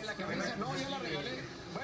regalé. No, yo la regalé. Bueno,